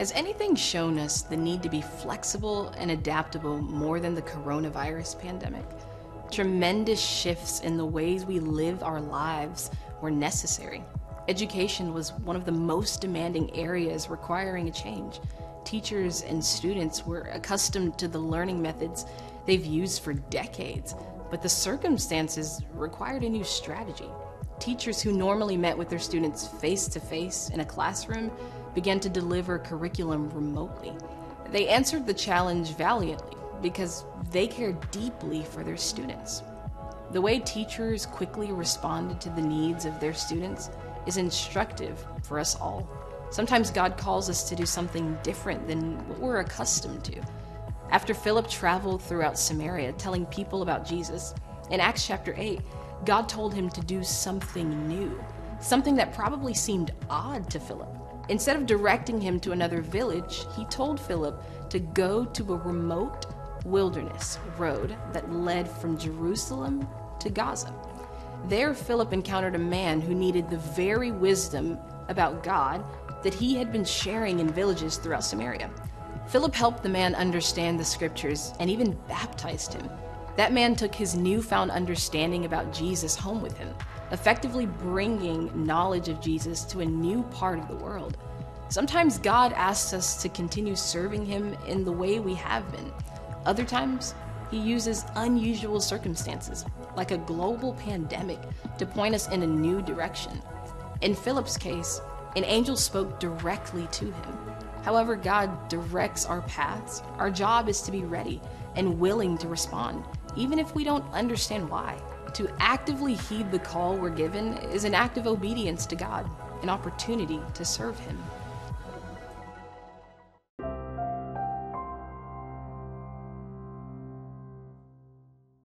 Has anything shown us the need to be flexible and adaptable more than the coronavirus pandemic? Tremendous shifts in the ways we live our lives were necessary. Education was one of the most demanding areas requiring a change. Teachers and students were accustomed to the learning methods they've used for decades, but the circumstances required a new strategy. Teachers who normally met with their students face-to-face in a classroom began to deliver curriculum remotely. They answered the challenge valiantly because they cared deeply for their students. The way teachers quickly responded to the needs of their students is instructive for us all. Sometimes God calls us to do something different than what we're accustomed to. After Philip traveled throughout Samaria telling people about Jesus, in Acts chapter 8, God told him to do something new, something that probably seemed odd to Philip. Instead of directing him to another village, he told Philip to go to a remote wilderness road that led from Jerusalem to Gaza. There, Philip encountered a man who needed the very wisdom about God that he had been sharing in villages throughout Samaria. Philip helped the man understand the scriptures and even baptized him. That man took his newfound understanding about Jesus home with him, effectively bringing knowledge of Jesus to a new part of the world. Sometimes God asks us to continue serving him in the way we have been. Other times, he uses unusual circumstances, like a global pandemic, to point us in a new direction. In Philip's case, an angel spoke directly to him. However God directs our paths, our job is to be ready and willing to respond, even if we don't understand why. To actively heed the call we're given is an act of obedience to God, an opportunity to serve him.